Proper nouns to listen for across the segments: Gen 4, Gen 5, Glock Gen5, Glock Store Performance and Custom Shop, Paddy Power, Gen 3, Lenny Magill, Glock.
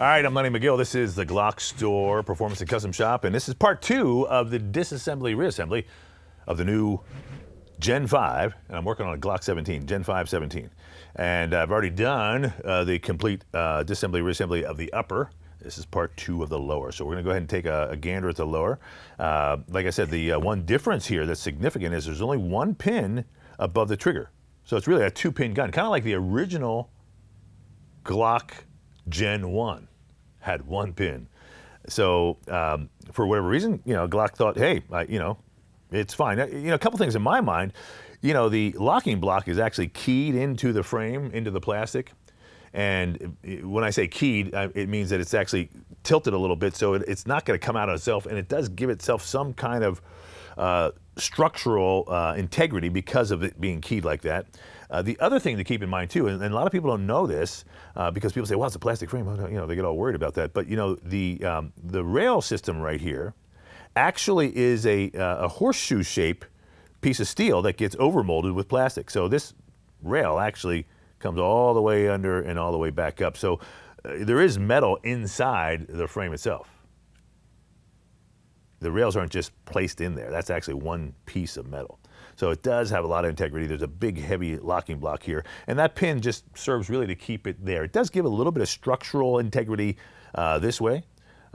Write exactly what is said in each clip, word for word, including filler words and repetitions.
All right, I'm Lenny Magill. This is the Glock Store Performance and Custom Shop, and this is part two of the disassembly, reassembly of the new Gen five, and I'm working on a Glock seventeen, Gen five seventeen. And I've already done uh, the complete uh, disassembly, reassembly of the upper. This is part two of the lower. So we're gonna go ahead and take a, a gander at the lower. Uh, like I said, the uh, one difference here that's significant is there's only one pin above the trigger. So it's really a two pin gun, kind of like the original Glock Gen one had one pin. So um, for whatever reason, you know, Glock thought, hey, I, you know, it's fine. You know, a couple things in my mind, you know, the locking block is actually keyed into the frame, into the plastic. And when I say keyed, it means that it's actually tilted a little bit, so it's not going to come out of itself, and it does give itself some kind of uh, structural uh, integrity because of it being keyed like that. Uh, the other thing to keep in mind too, and, and a lot of people don't know this uh, because people say, well, it's a plastic frame, you know, they get all worried about that. But you know, the, um, the rail system right here actually is a, uh, a horseshoe shape piece of steel that gets overmolded with plastic. So this rail actually comes all the way under and all the way back up. So uh, there is metal inside the frame itself. The rails aren't just placed in there. That's actually one piece of metal. So it does have a lot of integrity. There's a big, heavy locking block here. And that pin just serves really to keep it there. It does give a little bit of structural integrity uh, this way.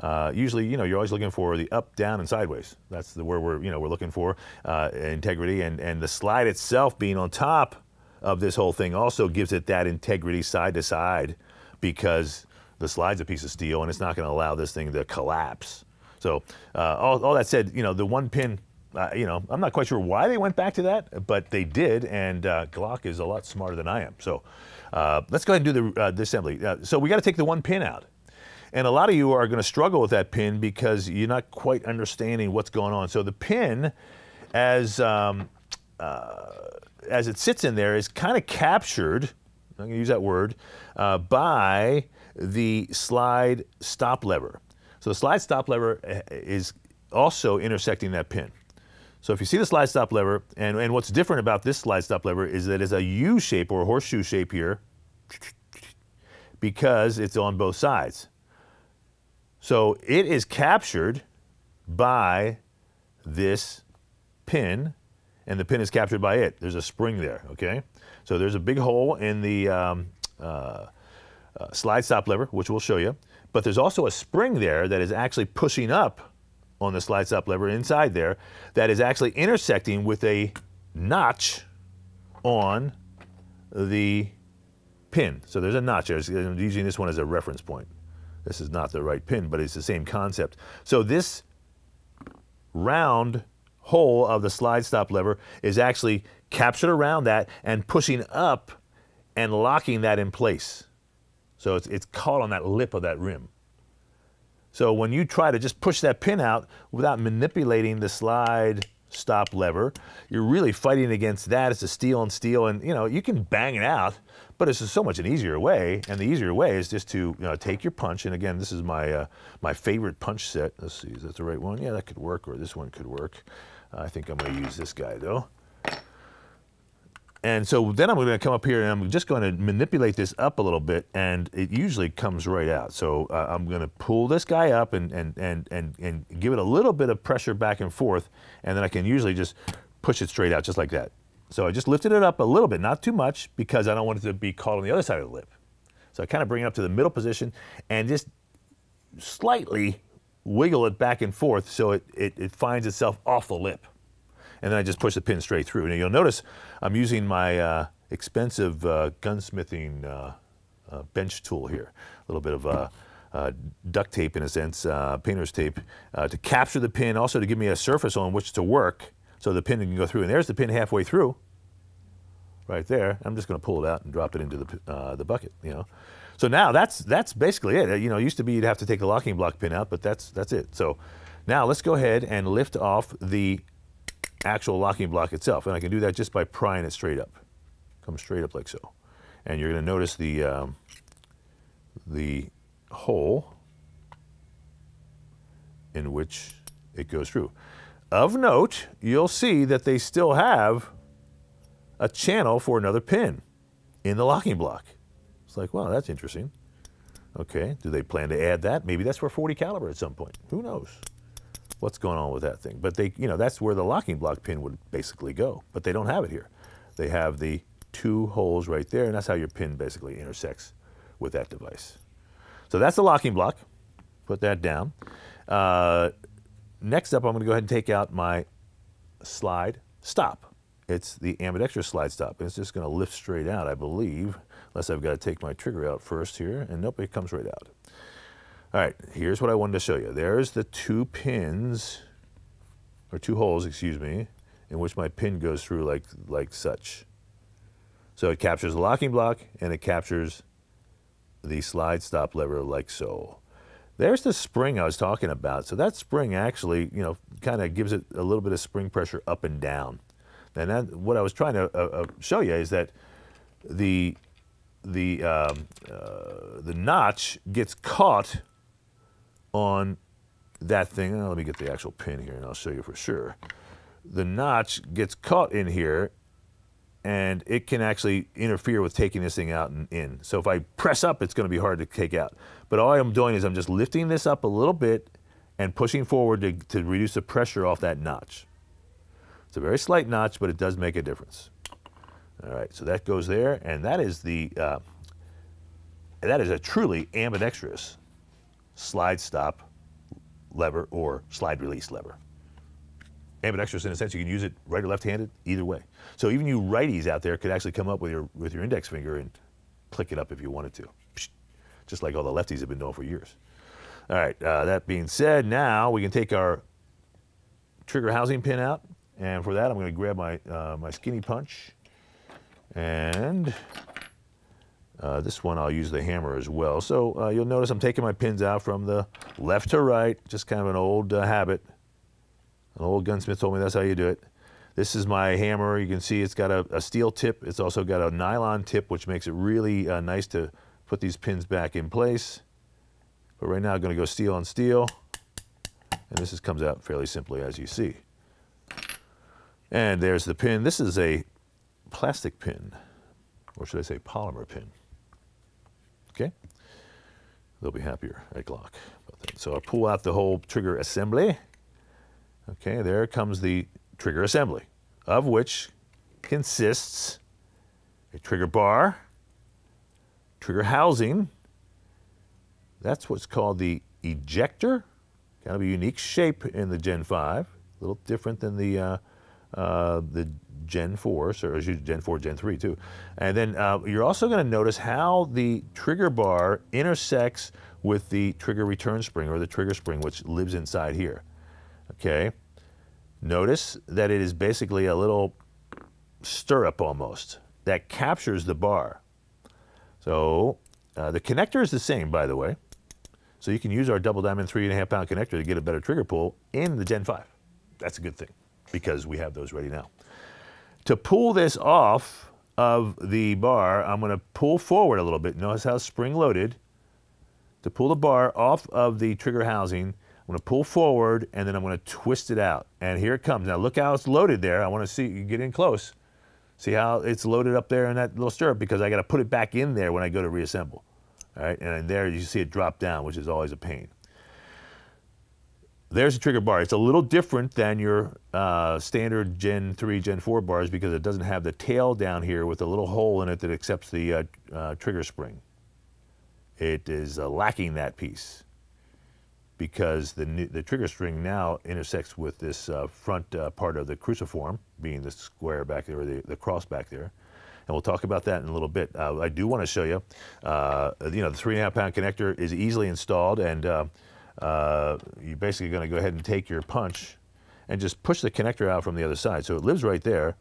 Uh, usually, you know, you're always looking for the up, down, and sideways. That's the where we're, you know, we're looking for uh, integrity, and and the slide itself being on top of this whole thing also gives it that integrity side to side, because the slide's a piece of steel and it's not going to allow this thing to collapse. So uh, all, all that said, you know, the one pin, uh, you know, I'm not quite sure why they went back to that, but they did, and uh, Glock is a lot smarter than I am. So uh, let's go ahead and do the uh, disassembly. Uh, so we got to take the one pin out. And a lot of you are going to struggle with that pin because you're not quite understanding what's going on. So the pin, as um, uh, as it sits in there, is kind of captured, I'm going to use that word, uh, by the slide stop lever. So the slide stop lever is also intersecting that pin. So if you see the slide stop lever, and, and what's different about this slide stop lever is that it's a U shape or a horseshoe shape here because it's on both sides. So it is captured by this pin, and the pin is captured by it. There's a spring there, okay? So there's a big hole in the um, uh, uh, slide stop lever, which we'll show you, but there's also a spring there that is actually pushing up on the slide stop lever inside there that is actually intersecting with a notch on the pin. So there's a notch there. I'm using this one as a reference point. This is not the right pin, but it's the same concept. So this round hole of the slide stop lever is actually captured around that and pushing up and locking that in place. So it's, it's caught on that lip of that rim. So when you try to just push that pin out without manipulating the slide stop lever, you're really fighting against that. It's a steel on steel, and you know, you can bang it out, but it's just so much an easier way, and the easier way is just to, you know, take your punch. And again, this is my uh, my favorite punch set. Let's see, is that the right one? Yeah, that could work, or this one could work. Uh, I think I'm going to use this guy though. And so then I'm going to come up here and I'm just going to manipulate this up a little bit, and it usually comes right out. So uh, I'm going to pull this guy up and, and, and, and, and give it a little bit of pressure back and forth, and then I can usually just push it straight out just like that. So I just lifted it up a little bit, not too much, because I don't want it to be caught on the other side of the lip. So I kind of bring it up to the middle position and just slightly wiggle it back and forth so it, it, it finds itself off the lip. And then I just push the pin straight through. Now you'll notice I'm using my uh, expensive uh, gunsmithing uh, uh, bench tool here. A little bit of uh, uh, duct tape, in a sense, uh, painter's tape, uh, to capture the pin, also to give me a surface on which to work so the pin can go through. And there's the pin halfway through, right there. I'm just gonna pull it out and drop it into the, uh, the bucket, you know. So now that's, that's basically it. You know, it used to be you'd have to take the locking block pin out, but that's, that's it. So now let's go ahead and lift off the actual locking block itself, and I can do that just by prying it straight up. Come straight up like so. And you're going to notice the, um, the hole in which it goes through. Of note, you'll see that they still have a channel for another pin in the locking block. It's like, wow, that's interesting. Okay, do they plan to add that? Maybe that's for forty caliber at some point. Who knows what's going on with that thing? But they, you know, that's where the locking block pin would basically go, but they don't have it here. They have the two holes right there, and that's how your pin basically intersects with that device. So that's the locking block. Put that down. Uh, next up, I'm going to go ahead and take out my slide stop. It's the ambidextrous slide stop. It's just going to lift straight out, I believe, unless I've got to take my trigger out first here. And nope, it comes right out. All right, here's what I wanted to show you. There's the two pins, or two holes, excuse me, in which my pin goes through like, like such. So it captures the locking block, and it captures the slide stop lever like so. There's the spring I was talking about. So that spring actually, you know, kind of gives it a little bit of spring pressure up and down. And that, what I was trying to uh, uh, show you is that the the um, uh, the notch gets caught on that thing. Oh, let me get the actual pin here, and I'll show you for sure. The notch gets caught in here, and it can actually interfere with taking this thing out and in. So if I press up, it's going to be hard to take out. But all I'm doing is I'm just lifting this up a little bit and pushing forward to, to reduce the pressure off that notch. It's a very slight notch, but it does make a difference. All right, so that goes there, and that is the uh, that is a truly ambidextrous slide stop lever or slide release lever. Ambidextrous in a sense, you can use it right or left-handed, either way. So even you righties out there could actually come up with your with your index finger and click it up if you wanted to, just like all the lefties have been doing for years. All right, uh, that being said, now we can take our trigger housing pin out, and for that I'm going to grab my uh, my skinny punch, and uh, this one I'll use the hammer as well. So uh, you'll notice I'm taking my pins out from the left to right, just kind of an old uh, habit. An old gunsmith told me that's how you do it. This is my hammer. You can see it's got a, a steel tip. It's also got a nylon tip, which makes it really uh, nice to put these pins back in place. But right now I'm going to go steel on steel. And this is, comes out fairly simply, as you see. And there's the pin. This is a plastic pin, or should I say polymer pin. Okay? They'll be happier at Glock about that. So I'll pull out the whole trigger assembly. Okay, there comes the trigger assembly, of which consists a trigger bar, trigger housing. That's what's called the ejector. Kind of a unique shape in the Gen five, a little different than the uh, uh, the Gen four, so Gen four, Gen three too. And then uh, you're also going to notice how the trigger bar intersects with the trigger return spring, or the trigger spring, which lives inside here. Okay, notice that it is basically a little stirrup almost that captures the bar. So uh, the connector is the same, by the way. So you can use our double diamond three and a half pound connector to get a better trigger pull in the Gen five. That's a good thing, because we have those ready now. To pull this off of the bar, I'm going to pull forward a little bit. Notice how spring loaded. To pull the bar off of the trigger housing, I'm going to pull forward, and then I'm going to twist it out. And here it comes. Now look how it's loaded there. I want to see, you get in close. See how it's loaded up there in that little stirrup, because I got to put it back in there when I go to reassemble. All right, and there you see it drop down, which is always a pain. There's the trigger bar. It's a little different than your uh, standard Gen three, Gen four bars, because it doesn't have the tail down here with a little hole in it that accepts the uh, uh, trigger spring. It is uh, lacking that piece, because the, new, the trigger string now intersects with this uh, front uh, part of the cruciform, being the square back there, or the, the cross back there. And we'll talk about that in a little bit. Uh, I do want to show you, uh, you know, the three and a half pound connector is easily installed, and uh, uh, you're basically going to go ahead and take your punch and just push the connector out from the other side. So it lives right there,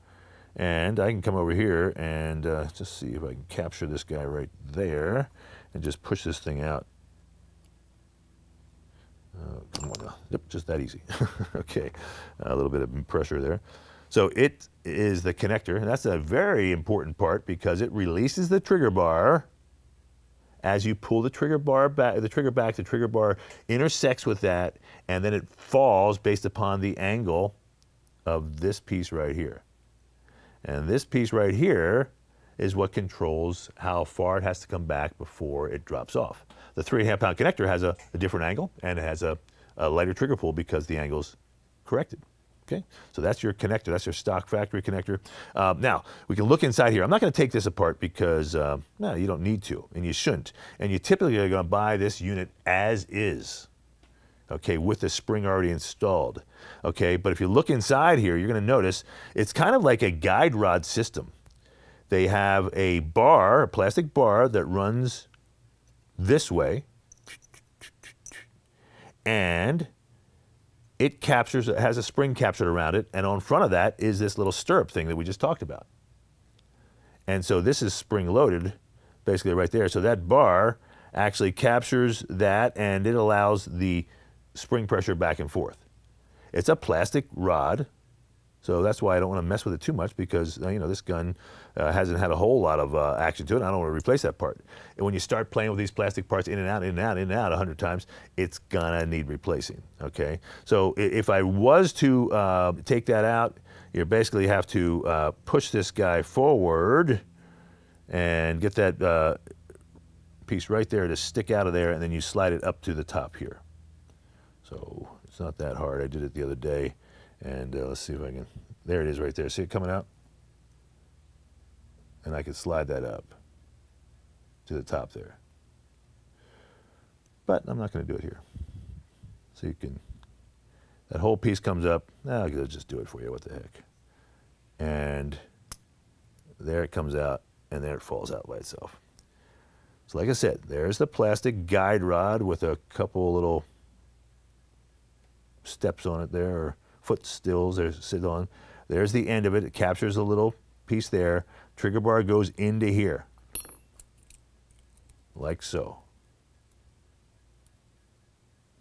and I can come over here and uh, just see if I can capture this guy right there and just push this thing out. Uh, come on now. Yep, just that easy. Okay, a little bit of pressure there. So it is the connector, and that's a very important part, because it releases the trigger bar. As you pull the trigger bar back, the trigger back, the trigger bar intersects with that, and then it falls based upon the angle of this piece right here. And this piece right here is what controls how far it has to come back before it drops off. The three and a half pound connector has a, a different angle, and it has a, a lighter trigger pull because the angle's corrected. Okay, so that's your connector. That's your stock factory connector. Um, now we can look inside here. I'm not going to take this apart because uh, no, you don't need to, and you shouldn't. And you typically are going to buy this unit as is. Okay, with the spring already installed. Okay, but if you look inside here, you're going to notice it's kind of like a guide rod system. They have a bar, a plastic bar that runs this way, and it captures, it has a spring captured around it, and on front of that is this little stirrup thing that we just talked about. And so this is spring loaded, basically right there. So that bar actually captures that, and it allows the spring pressure back and forth. It's a plastic rod, so that's why I don't want to mess with it too much, because you know this gun uh, hasn't had a whole lot of uh, action to it. I don't want to replace that part. And when you start playing with these plastic parts in and out, in and out, in and out a hundred times, it's gonna need replacing. Okay, so if I was to uh, take that out, you basically have to uh, push this guy forward and get that uh, piece right there to stick out of there, and then you slide it up to the top here. So it's not that hard. I did it the other day, and uh, let's see if I can, there it is right there. See it coming out? And I can slide that up to the top there. But I'm not gonna do it here. So you can, that whole piece comes up, I'll just do it for you, what the heck. And there it comes out, and there it falls out by itself. So like I said, there's the plastic guide rod with a couple little steps on it there, or foot stills that sit on. There's the end of it. It captures a little piece there. Trigger bar goes into here, like so.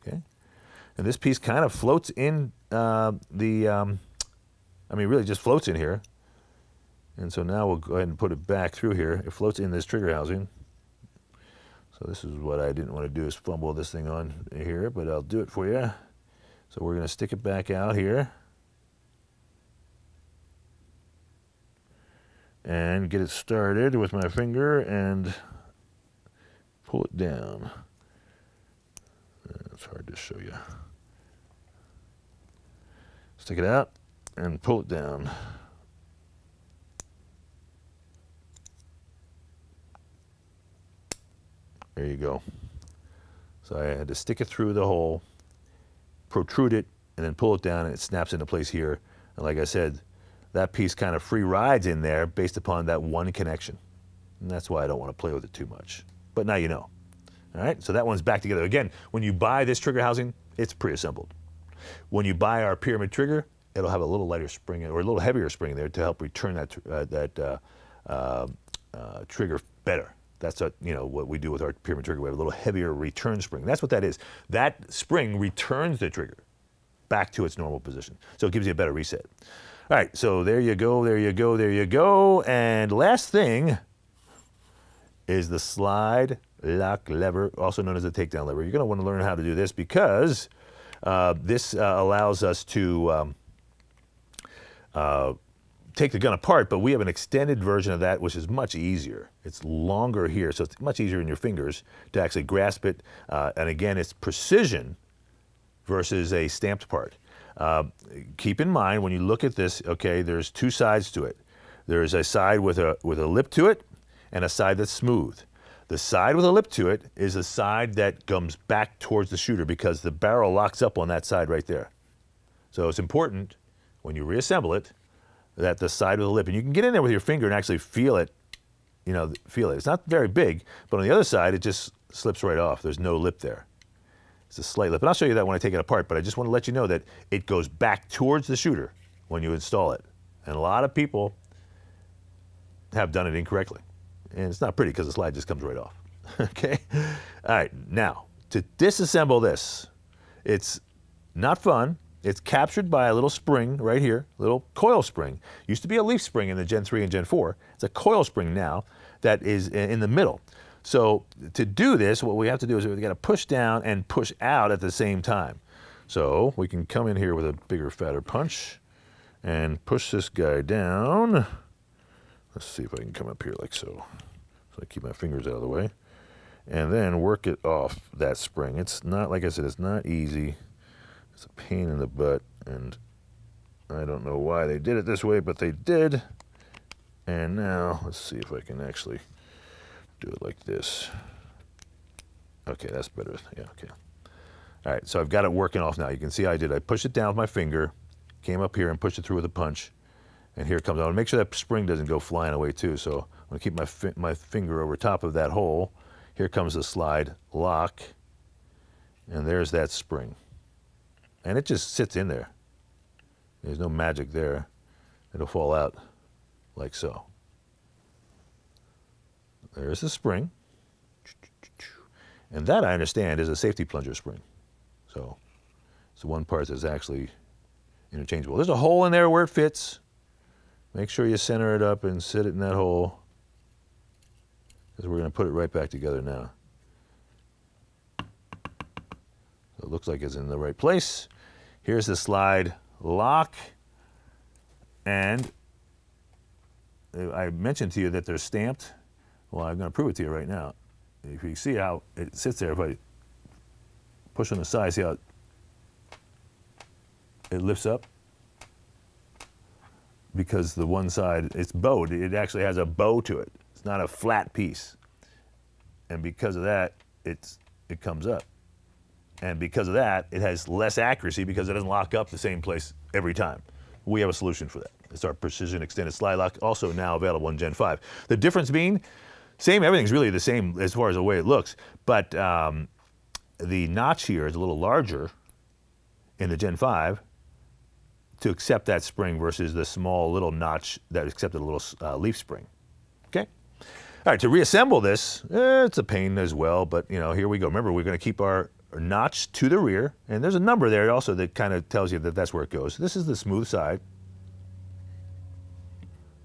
Okay, and this piece kind of floats in uh, the. Um, I mean, really, just floats in here. And so now we'll go ahead and put it back through here. It floats in this trigger housing. So this is what I didn't want to do, is fumble this thing on here, but I'll do it for you. So we're going to stick it back out here and get it started with my finger and pull it down. It's hard to show you. Stick it out and pull it down. There you go. So I had to stick it through the hole, protrude it, and then pull it down, and it snaps into place here. And like I said, that piece kind of free rides in there based upon that one connection. And that's why I don't want to play with it too much. But now you know. All right, so that one's back together. Again, when you buy this trigger housing, it's pre-assembled. When you buy our pyramid trigger, it'll have a little lighter spring, or a little heavier spring there to help return that, uh, that uh, uh, uh, trigger better. That's a, you know, what we do with our pyramid trigger. We have a little heavier return spring. That's what that is. That spring returns the trigger back to its normal position. So it gives you a better reset. All right, so there you go, there you go, there you go. And last thing is the slide lock lever, also known as the takedown lever. You're going to want to learn how to do this, because uh, this uh, allows us to um, uh, take the gun apart, but we have an extended version of that, which is much easier. It's longer here, so it's much easier in your fingers to actually grasp it. Uh, and again, it's precision versus a stamped part. Uh, keep in mind, when you look at this, okay, there's two sides to it. There's a side with a, with a lip to it, and a side that's smooth. The side with a lip to it is the side that comes back towards the shooter, because the barrel locks up on that side right there. So it's important, when you reassemble it, that the side of the lip, and you can get in there with your finger and actually feel it, you know, feel it. It's not very big, but on the other side, it just slips right off. There's no lip there. It's a slight lip, and I'll show you that when I take it apart, but I just want to let you know that it goes back towards the shooter when you install it. And a lot of people have done it incorrectly. And it's not pretty, because the slide just comes right off, okay? All right, now, to disassemble this, it's not fun. It's captured by a little spring right here, little coil spring. Used to be a leaf spring in the Gen three and Gen four. It's a coil spring now that is in the middle. So to do this, what we have to do is we've got to push down and push out at the same time. So we can come in here with a bigger, fatter punch and push this guy down Let's see if I can come up here like so. So I keep my fingers out of the way. And then work it off that spring. It's not, like I said, it's not easy. It's a pain in the butt, and I don't know why they did it this way, but they did. And now, let's see if I can actually do it like this. Okay, that's better. Yeah, okay. All right, so I've got it working off now. You can see I did. I pushed it down with my finger, came up here and pushed it through with a punch, and here it comes. I want to make sure that spring doesn't go flying away too, so I'm going to keep my, fi my finger over top of that hole. Here comes the slide lock, and there's that spring. And it just sits in there. There's no magic there. It'll fall out like so. There's the spring. And that, I understand, is a safety plunger spring. So it's the one part that's actually interchangeable. There's a hole in there where it fits. Make sure you center it up and sit it in that hole, because we're going to put it right back together now. So it looks like it's in the right place. Here's the slide lock. And I mentioned to you that they're stamped. Well, I'm going to prove it to you right now. If you see how it sits there, if I push on the side, see how it lifts up? Because the one side, it's bowed. It actually has a bow to it. It's not a flat piece. And because of that, it's, it comes up. And because of that, it has less accuracy because it doesn't lock up the same place every time. We have a solution for that. It's our Precision Extended Slide Lock, also now available in Gen five. The difference being, same, everything's really the same as far as the way it looks, but um, the notch here is a little larger in the Gen five to accept that spring versus the small little notch that accepted a little uh, leaf spring, okay? All right, to reassemble this, eh, it's a pain as well, but you know, here we go. Remember, we're gonna keep our notch to the rear, and there's a number there also that kind of tells you that that's where it goes. This is the smooth side.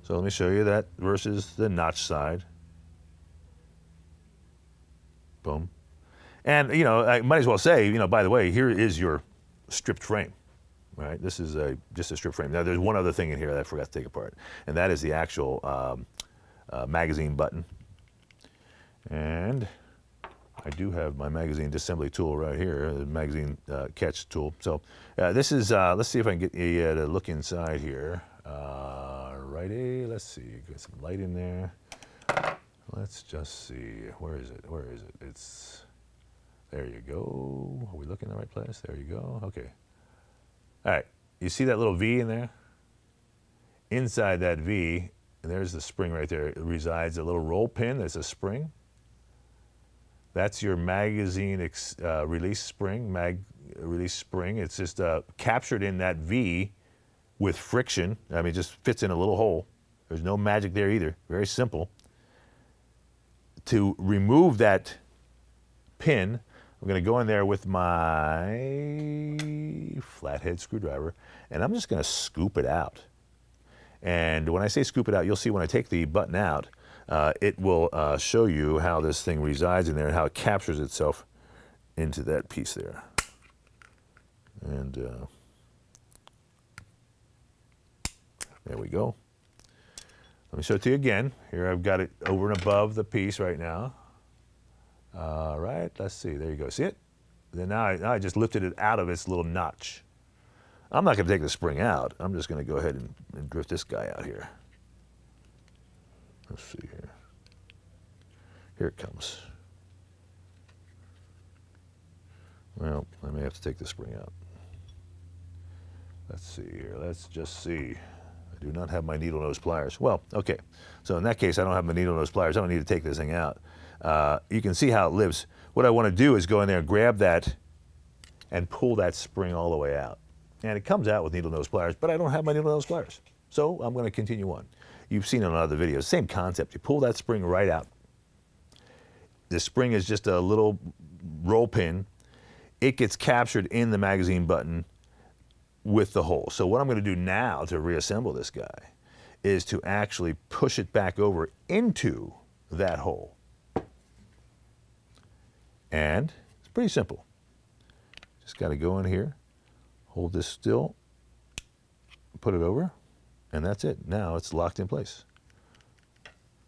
So let me show you that versus the notch side. Boom. And, you know, I might as well say, you know, by the way, here is your stripped frame, right? This is a, just a stripped frame. Now, there's one other thing in here that I forgot to take apart, and that is the actual um, uh, magazine button. And I do have my magazine disassembly tool right here, the magazine uh, catch tool. So uh, this is, uh, let's see if I can get you uh, to look inside here. Uh, righty, let's see, got some light in there. Let's just see, where is it, where is it? It's, there you go. Are we looking in the right place? There you go, okay. All right, you see that little V in there? Inside that V, and there's the spring right there, it resides a little roll pin, that's a spring. That's your magazine ex, uh, release spring, mag release spring. It's just uh, captured in that V with friction. I mean, it just fits in a little hole. There's no magic there either, very simple. To remove that pin, I'm gonna go in there with my flathead screwdriver, and I'm just gonna scoop it out. And when I say scoop it out, you'll see when I take the button out, uh, it will uh, show you how this thing resides in there and how it captures itself into that piece there. And uh, there we go. Let me show it to you again. Here I've got it over and above the piece right now. All right, let's see, there you go, see it? Then now I, now I just lifted it out of its little notch. I'm not gonna take the spring out. I'm just gonna go ahead and, and drift this guy out here. Let's see here. Here it comes. Well, I may have to take the spring out. Let's see here, let's just see. I do not have my needle nose pliers. Well, okay, so in that case, I don't have my needle nose pliers. I don't need to take this thing out. Uh, you can see how it lives. What I want to do is go in there and grab that and pull that spring all the way out. And it comes out with needle nose pliers, but I don't have my needle nose pliers. So I'm going to continue on. You've seen it on other videos, same concept. You pull that spring right out. The spring is just a little roll pin. It gets captured in the magazine button with the hole. So what I'm going to do now to reassemble this guy is to actually push it back over into that hole. And it's pretty simple. Just got to go in here, hold this still, put it over, and that's it. Now it's locked in place.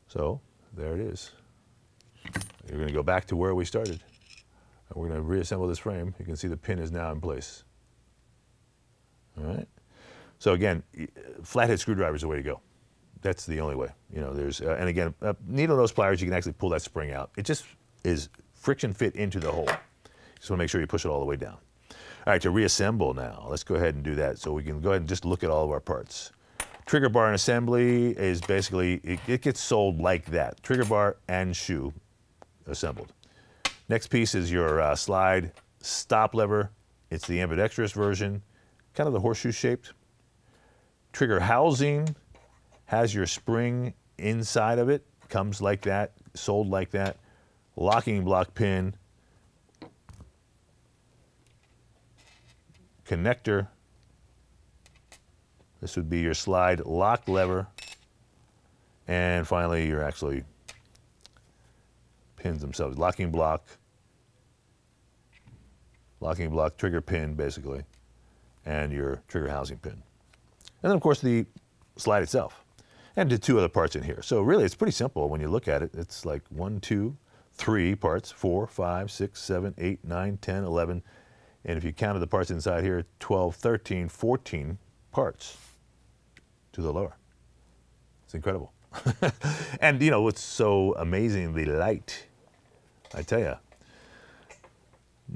So there it is. You're going to go back to where we started. And we're going to reassemble this frame. You can see the pin is now in place. All right. So again, flathead screwdriver is the way to go. That's the only way. You know, there's uh, and again, uh, needle nose pliers. You can actually pull that spring out. It just is friction fit into the hole. Just want to make sure you push it all the way down. All right, to reassemble now, let's go ahead and do that. So we can go ahead and just look at all of our parts. Trigger bar and assembly is basically, it, it gets sold like that. Trigger bar and shoe assembled. Next piece is your uh, slide stop lever. It's the ambidextrous version, kind of the horseshoe shaped. Trigger housing has your spring inside of it, comes like that, sold like that. Locking block pin, connector. This would be your slide lock lever. And finally, your actually pins themselves. Locking block, locking block, trigger pin, basically, and your trigger housing pin. And then, of course, the slide itself. And the two other parts in here. So really, it's pretty simple when you look at it. It's like one, two, three parts, four, five, six, seven, eight, nine, ten, eleven, and if you counted the parts inside here, twelve, thirteen, fourteen parts to the lower. It's incredible. And you know what's so amazingly light, I tell you.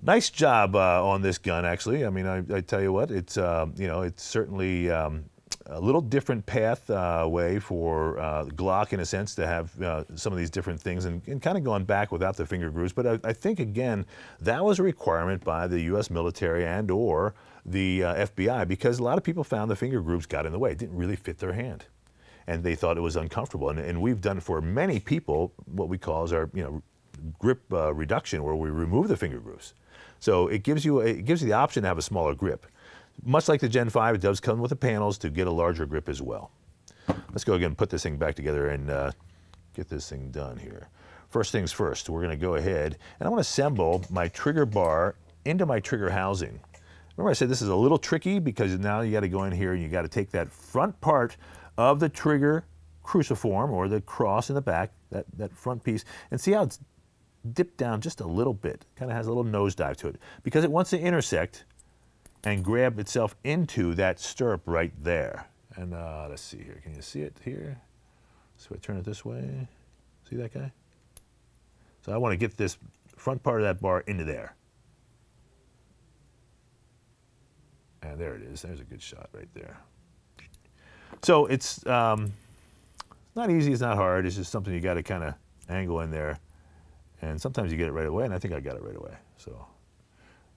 Nice job uh, on this gun, actually. I mean, I, I tell you what, it's um, you know, it's certainly um, a little different path uh, way for uh, Glock in a sense to have uh, some of these different things and, and kind of going back without the finger grooves. But I, I think again, that was a requirement by the U S military and or the uh, F B I, because a lot of people found the finger grooves got in the way. It didn't really fit their hand. And they thought it was uncomfortable. And, and we've done for many people what we call is our you know, grip uh, reduction, where we remove the finger grooves. So it gives you, a, it gives you the option to have a smaller grip. Much like the Gen five, it does come with the panels to get a larger grip as well. Let's go again and put this thing back together and uh, get this thing done here. First things first, we're going to go ahead and I want to assemble my trigger bar into my trigger housing. Remember I said this is a little tricky because now you got to go in here and you got to take that front part of the trigger cruciform or the cross in the back, that, that front piece, and see how it's dipped down just a little bit. Kind of has a little nosedive to it because it wants to intersect and grab itself into that stirrup right there. And uh, let's see here, can you see it here? So I turn it this way, see that guy? So I want to get this front part of that bar into there. And there it is, there's a good shot right there. So it's um, not easy, it's not hard, it's just something you got to kind of angle in there. And sometimes you get it right away, and I think I got it right away. So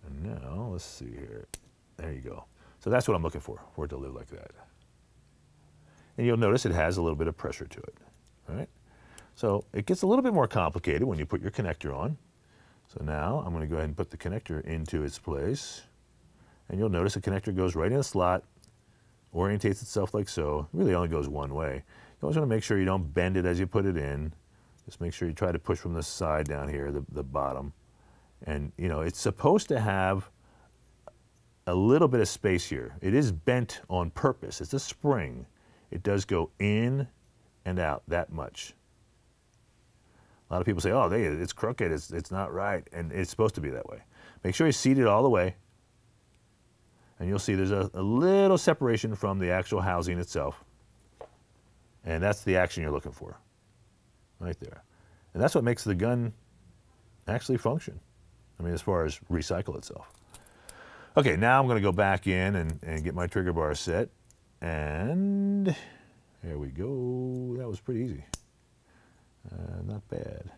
and now, let's see here. There you go. So that's what I'm looking for, for it to live like that. And you'll notice it has a little bit of pressure to it, all right? So it gets a little bit more complicated when you put your connector on. So now I'm gonna go ahead and put the connector into its place. And you'll notice the connector goes right in the slot, orientates itself like so. It really only goes one way. You always wanna make sure you don't bend it as you put it in. Just make sure you try to push from the side down here, the, the bottom. And you know, it's supposed to have a little bit of space here. It is bent on purpose. It's a spring. It does go in and out that much. A lot of people say, oh, they, it's crooked, it's, it's not right, and it's supposed to be that way. Make sure you seat it all the way, and you'll see there's a, a little separation from the actual housing itself, and that's the action you're looking for, right there. And that's what makes the gun actually function. I mean, as far as recycle itself. Okay, now I'm gonna go back in and, and get my trigger bar set. And there we go. That was pretty easy. Uh, not bad.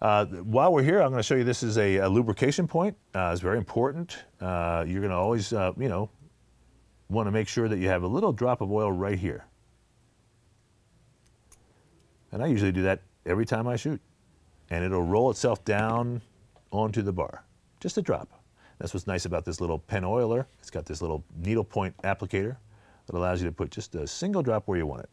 Uh, while we're here, I'm gonna show you this is a, a lubrication point. Uh, it's very important. Uh, you're gonna always, uh, you know, wanna make sure that you have a little drop of oil right here. And I usually do that every time I shoot. And it'll roll itself down onto the bar, just a drop. That's what's nice about this little pen oiler. It's got this little needle point applicator that allows you to put just a single drop where you want it.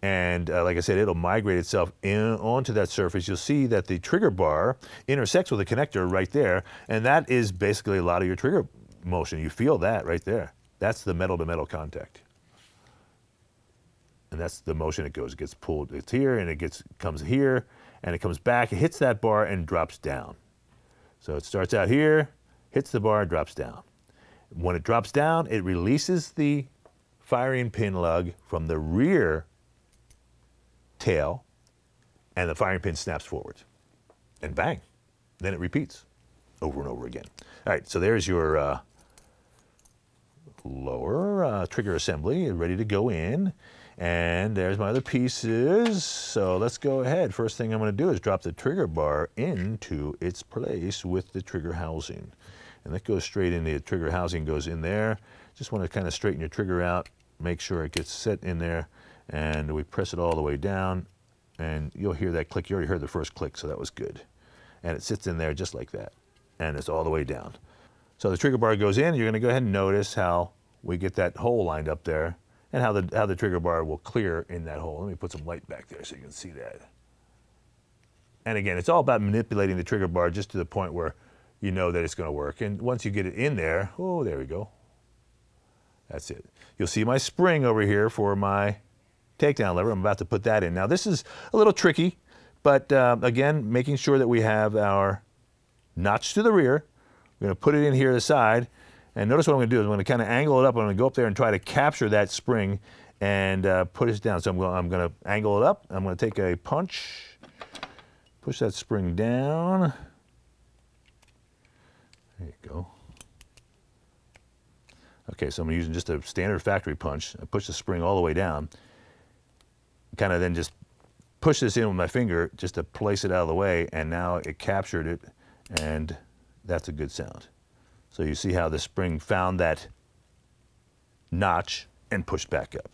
And uh, like I said, it'll migrate itself in, onto that surface. You'll see that the trigger bar intersects with the connector right there, and that is basically a lot of your trigger motion. You feel that right there. That's the metal to metal contact. and that's the motion it goes. It gets pulled, it's here, and it gets comes here, and it comes back, it hits that bar and drops down. So it starts out here, hits the bar, and drops down. When it drops down, it releases the firing pin lug from the rear tail, and the firing pin snaps forward. And bang, then it repeats over and over again. All right, so there's your uh, lower uh, trigger assembly ready to go in. And there's my other pieces. So let's go ahead. First thing I'm gonna do is drop the trigger bar into its place with the trigger housing. And that goes straight in, the trigger housing goes in there. Just wanna kind of straighten your trigger out, make sure it gets set in there, and we press it all the way down, and you'll hear that click. You already heard the first click, so that was good. And it sits in there just like that, and it's all the way down. So the trigger bar goes in. You're gonna go ahead and notice how we get that hole lined up there, and how the, how the trigger bar will clear in that hole. Let me put some light back there so you can see that. And again, it's all about manipulating the trigger bar just to the point where you know that it's gonna work. And once you get it in there, oh, there we go. That's it. You'll see my spring over here for my takedown lever. I'm about to put that in. Now this is a little tricky, but uh, again, making sure that we have our notch to the rear. We're gonna put it in here to the side. And notice what I'm gonna do is I'm gonna kind of angle it up. I'm gonna go up there and try to capture that spring and uh, put it down. So I'm gonna, I'm gonna angle it up. I'm gonna take a punch, push that spring down. There you go. Okay, so I'm using just a standard factory punch. I push the spring all the way down. Kind of then just push this in with my finger just to place it out of the way, and now it captured it, and that's a good sound. So you see how the spring found that notch and pushed back up.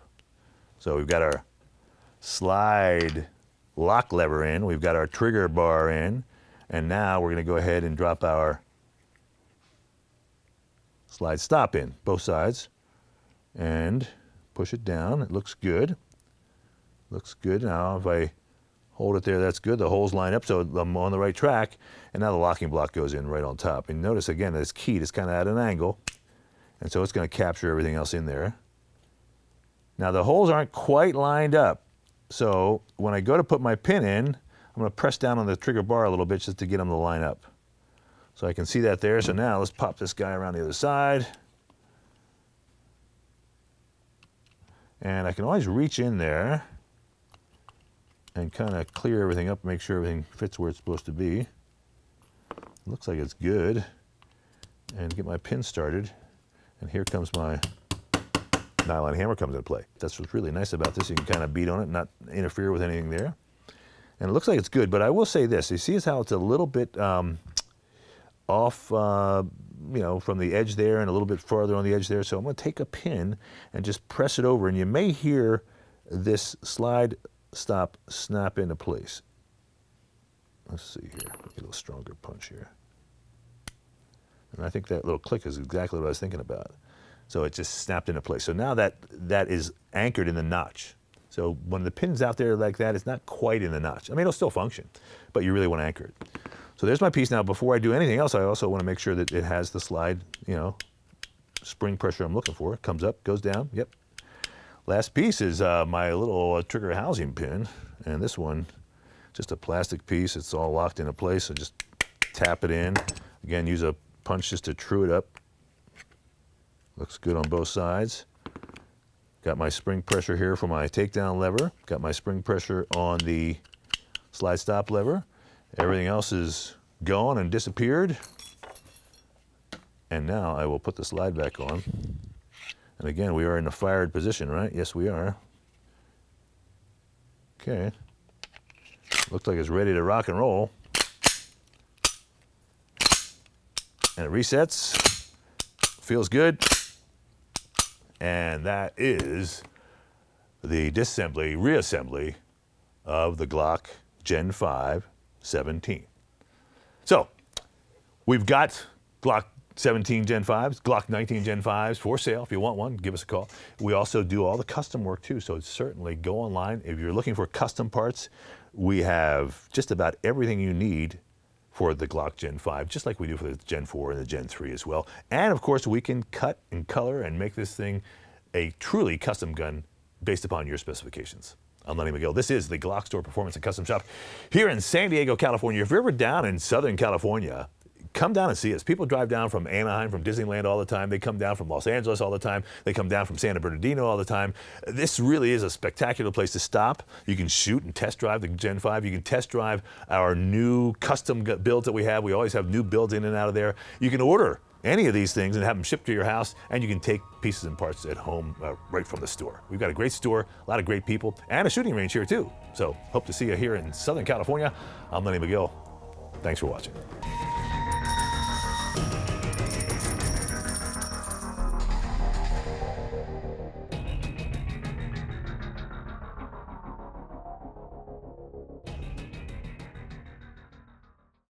So we've got our slide lock lever in, we've got our trigger bar in, and now we're gonna go ahead and drop our slide stop in, both sides, and push it down. It looks good. Looks good. Now if I hold it there, that's good. The holes line up, so I'm on the right track. And now the locking block goes in right on top. And notice again, that it's keyed. It's kind of at an angle. And so it's going to capture everything else in there. Now the holes aren't quite lined up. So when I go to put my pin in, I'm going to press down on the trigger bar a little bit just to get them to line up. So I can see that there. So now let's pop this guy around the other side. And I can always reach in there and kind of clear everything up, make sure everything fits where it's supposed to be. Looks like it's good. And get my pin started. And here comes my nylon hammer comes into play. That's what's really nice about this. You can kind of beat on it, not interfere with anything there. And it looks like it's good, but I will say this. You see how it's a little bit um, off, uh, you know, from the edge there and a little bit farther on the edge there. So I'm gonna take a pin and just press it over, and you may hear this slide stop snap into place. Let's see here, get a little stronger punch here. And I think that little click is exactly what I was thinking about. So it just snapped into place. So now that that is anchored in the notch. So when the pin's out there like that, it's not quite in the notch. I mean, it'll still function, but you really want to anchor it. So there's my piece. Now, before I do anything else, I also want to make sure that it has the slide, you know, spring pressure I'm looking for. It comes up, goes down, yep. Last piece is uh, my little uh, trigger housing pin, and this one, just a plastic piece. It's all locked into place, so just tap it in. Again, use a punch just to true it up. Looks good on both sides. Got my spring pressure here for my takedown lever. Got my spring pressure on the slide stop lever. Everything else is gone and disappeared. And now I will put the slide back on. And again, we are in a fired position, right? Yes, we are. Okay. Looks like it's ready to rock and roll. And it resets. Feels good. And that is the disassembly, reassembly of the Glock Gen five seventeen. So, we've got Glock seventeen Gen fives, Glock nineteen Gen fives for sale. If you want one, give us a call. We also do all the custom work too, so certainly go online. If you're looking for custom parts, we have just about everything you need for the Glock Gen five, just like we do for the Gen four and the Gen three as well. And of course, we can cut and color and make this thing a truly custom gun based upon your specifications. I'm Lenny Magill. This is the Glock Store Performance and Custom Shop here in San Diego, California. If you're ever down in Southern California, come down and see us. People drive down from Anaheim, from Disneyland all the time. They come down from Los Angeles all the time. They come down from Santa Bernardino all the time. This really is a spectacular place to stop. You can shoot and test drive the Gen five. You can test drive our new custom builds that we have. We always have new builds in and out of there. You can order any of these things and have them shipped to your house, and you can take pieces and parts at home uh, right from the store. We've got a great store, a lot of great people, and a shooting range here too. So hope to see you here in Southern California. I'm Lenny Magill. Thanks for watching.